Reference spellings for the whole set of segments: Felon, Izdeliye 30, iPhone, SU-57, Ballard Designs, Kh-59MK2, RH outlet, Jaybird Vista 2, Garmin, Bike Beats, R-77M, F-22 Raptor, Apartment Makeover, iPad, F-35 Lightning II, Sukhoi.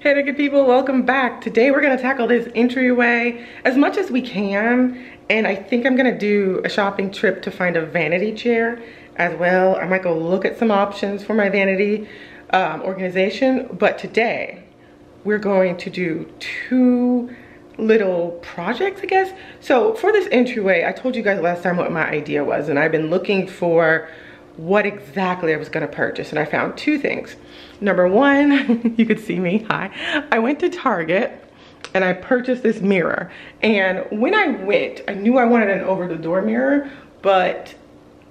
Hey there, good people, welcome back. Today we're gonna tackle this entryway as much as we can, and I think I'm gonna do a shopping trip to find a vanity chair as well. I might go look at some options for my vanity organization, but today we're going to do two little projects, I guess. So for this entryway, I told you guys last time what my idea was, and I've been looking for what exactly I was gonna purchase, and I found two things. Number one, you could see me, hi. I went to Target and I purchased this mirror. And when I went, I knew I wanted an over-the-door mirror, but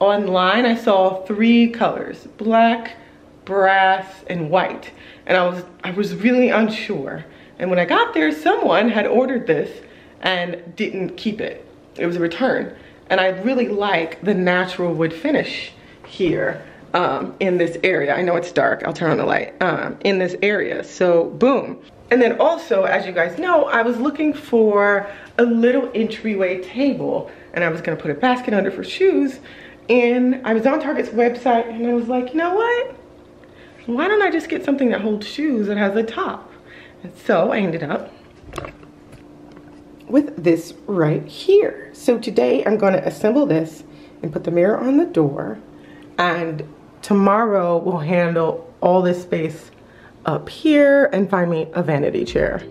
online I saw three colors, black, brass, and white. And I was really unsure. And when I got there, someone had ordered this and didn't keep it. It was a return. And I really like the natural wood finish here in this area. I know it's dark, I'll turn on the light, in this area, so boom. And then also, as you guys know, I was looking for a little entryway table, and I was gonna put a basket under for shoes, and I was on Target's website, and I was like, you know what? Why don't I just get something that holds shoes that has a top? And so I ended up with this right here. So today I'm gonna assemble this and put the mirror on the door, and tomorrow we'll handle all this space up here and find me a vanity chair.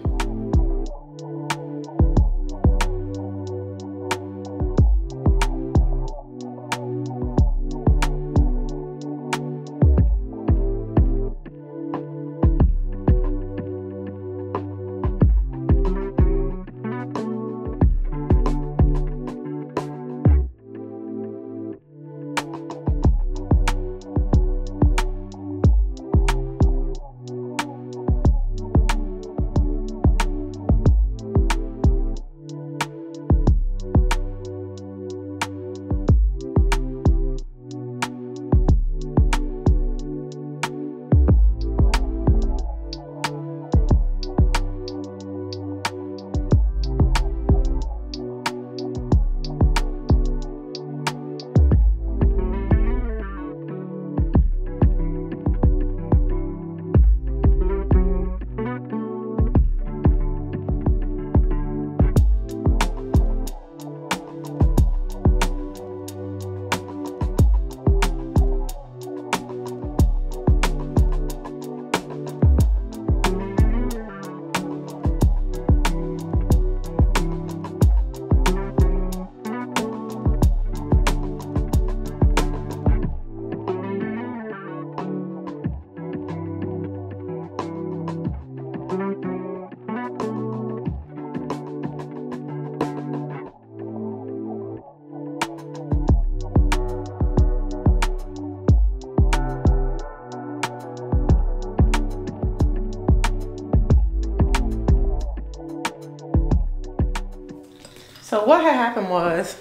So what had happened was,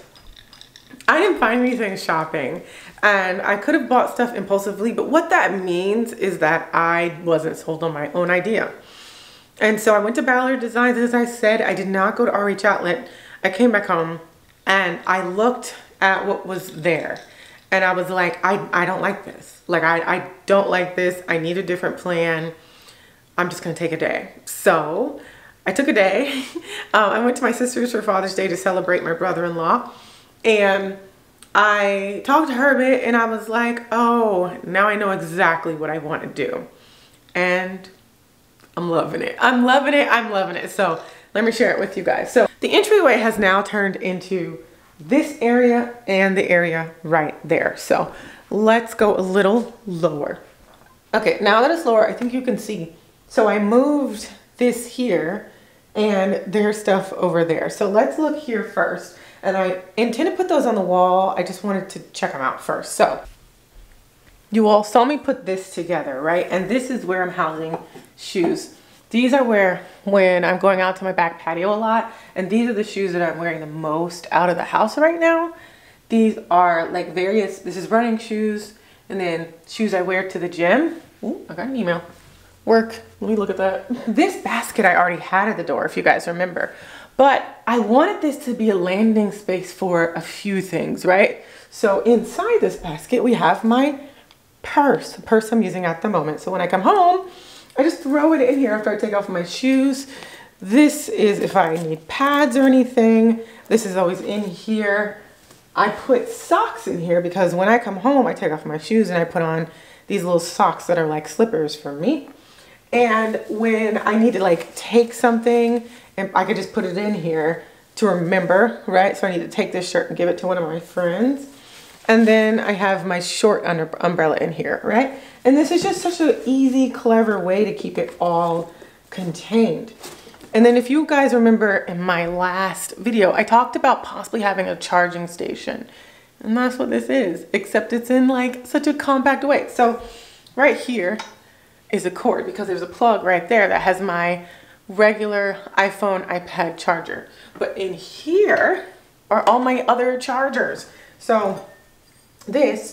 I didn't find these things shopping, and I could have bought stuff impulsively, but what that means is that I wasn't sold on my own idea. And so I went to Ballard Designs, as I said. I did not go to RH Outlet. I came back home and I looked at what was there, and I was like, I don't like this. Like, I don't like this. I need a different plan. I'm just gonna take a day. So I took a day. I went to my sister's for Father's Day to celebrate my brother-in-law, and I talked to her a bit, and I was like, oh, now I know exactly what I want to do, and I'm loving it. I'm loving it. I'm loving it. So let me share it with you guys. So the entryway has now turned into this area and the area right there. So let's go a little lower. Okay, now that it's lower, I think you can see. So I moved this here, and there's stuff over there. So let's look here first. And I intend to put those on the wall. I just wanted to check them out first. So you all saw me put this together, right? And this is where I'm housing shoes. These are where, when I'm going out to my back patio a lot, and these are the shoes that I'm wearing the most out of the house right now. These are like various, this is running shoes, and then shoes I wear to the gym. Ooh, I got an email. Work, let me look at that. This basket I already had at the door, if you guys remember, but I wanted this to be a landing space for a few things, right? So inside this basket, we have my purse, the purse I'm using at the moment. So when I come home, I just throw it in here after I take off my shoes. This is if I need pads or anything. This is always in here. I put socks in here because when I come home, I take off my shoes and I put on these little socks that are like slippers for me. And when I need to like take something, and I could just put it in here to remember, right? So I need to take this shirt and give it to one of my friends. And then I have my short umbrella in here, right? And this is just such an easy, clever way to keep it all contained. And then if you guys remember in my last video, I talked about possibly having a charging station. And that's what this is, except it's in like such a compact way. So right here is a cord because there's a plug right there that has my regular iPhone, iPad charger. But in here are all my other chargers. So this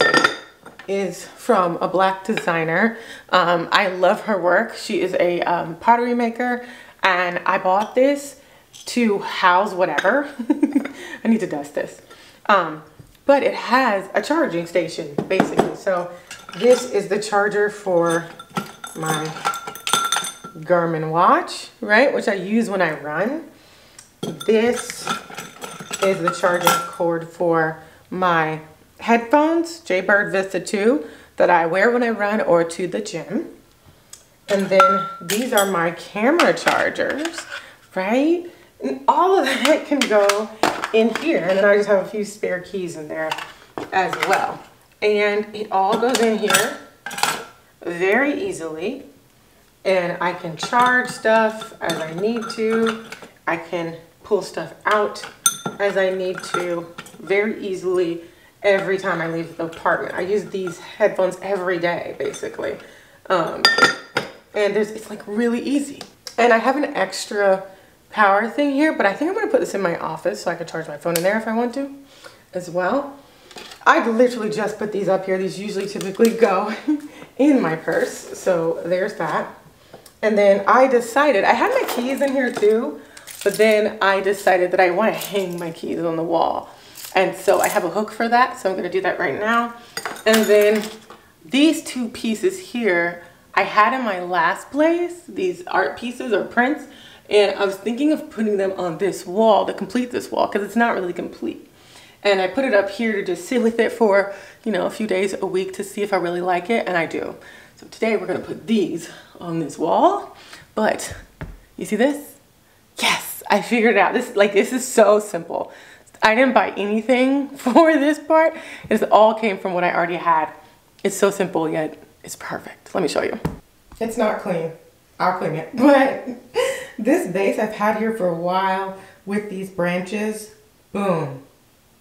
is from a black designer. I love her work. She is a pottery maker, and I bought this to house whatever. I need to dust this. But it has a charging station basically. So this is the charger for my Garmin watch, right? Which I use when I run. This is the charging cord for my headphones, Jaybird Vista 2, that I wear when I run or to the gym. And then these are my camera chargers, right? And all of that can go in here. And then I just have a few spare keys in there as well. And it all goes in here very easily. And I can charge stuff as I need to. I can pull stuff out as I need to very easily. Every time I leave the apartment, I use these headphones every day, basically. And it's like really easy. And I have an extra power thing here, but I think I'm gonna put this in my office so I can charge my phone in there if I want to as well. I've literally just put these up here. These usually typically go in my purse, so there's that. And then I decided, I had my keys in here too, but then I decided that I wanna hang my keys on the wall. And so I have a hook for that, so I'm gonna do that right now. And then these two pieces here, I had in my last place, these art pieces or prints, and I was thinking of putting them on this wall to complete this wall, because it's not really complete. And I put it up here to just sit with it for, you know, a few days, a week, to see if I really like it, and I do. So today we're gonna put these on this wall, but you see this? Yes, I figured it out. This is so simple. I didn't buy anything for this part. This all came from what I already had. It's so simple, yet it's perfect. Let me show you. It's not clean. I'll clean it. But this vase I've had here for a while with these branches. Boom.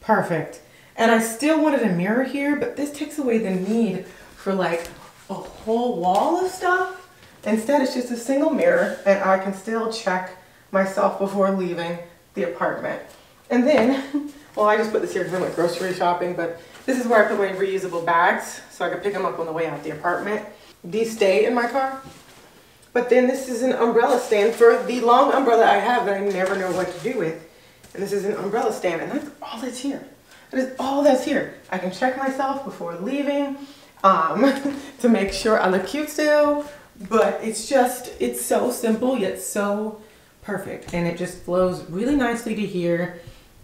Perfect. And I still wanted a mirror here, but this takes away the need for like a whole wall of stuff. Instead, it's just a single mirror, and I can still check myself before leaving the apartment. And then, well, I just put this here because I went grocery shopping, but this is where I put my reusable bags so I can pick them up on the way out the apartment. These stay in my car. But then this is an umbrella stand for the long umbrella I have that I never know what to do with. And this is an umbrella stand, and that's all that's here. That is all that's here. I can check myself before leaving to make sure I look cute still, but it's so simple yet so perfect. And it just flows really nicely to here.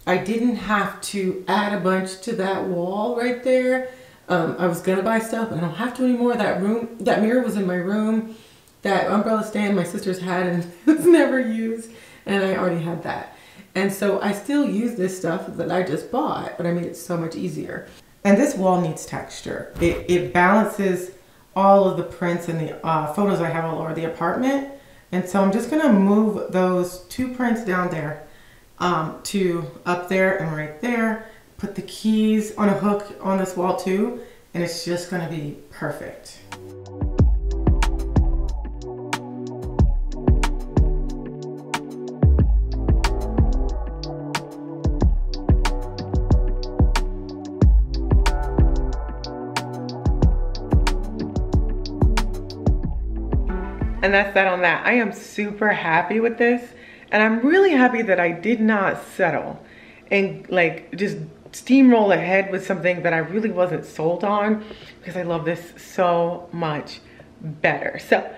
I didn't have to add a bunch to that wall right there. I was gonna buy stuff, but I don't have to anymore. That mirror was in my room. That umbrella stand my sister's had and was never used, and I already had that. And so I still use this stuff that I just bought, but I made it so much easier. And this wall needs texture. It balances all of the prints and the photos I have all over the apartment. And so I'm just gonna move those two prints down there to up there and right there, put the keys on a hook on this wall too, and it's just gonna be perfect. And that's that on that. I am super happy with this. And I'm really happy that I did not settle and like just steamroll ahead with something that I really wasn't sold on, because I love this so much better. So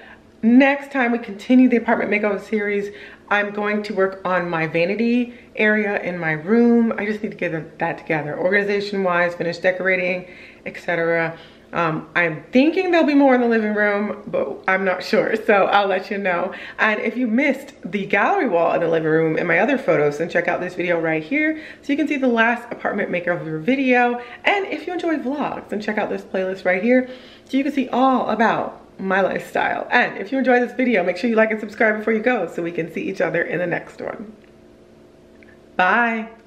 Next time we continue the apartment makeover series, I'm going to work on my vanity area in my room. I just need to get that together, organization-wise, finish decorating, etc. I'm thinking there'll be more in the living room, but I'm not sure, so I'll let you know. And if you missed the gallery wall in the living room and my other photos, then check out this video right here so you can see the last apartment makeover video. And if you enjoy vlogs, then check out this playlist right here so you can see all about my lifestyle. And if you enjoyed this video, make sure you like and subscribe before you go so we can see each other in the next one. Bye.